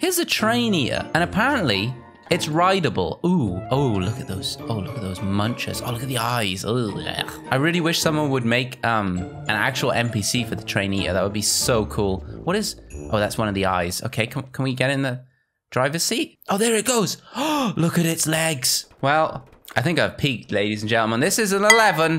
Here's a train eater, and apparently it's rideable. Ooh, oh, look at those. Oh, look at those munchers. Oh, look at the eyes. Ugh. I really wish someone would make an actual NPC for the train eater. That would be so cool. What is... Oh, that's one of the eyes. Okay, can we get in the driver's seat? Oh, there it goes. Oh, look at its legs. Well, I think I've peaked, ladies and gentlemen. This is an 11.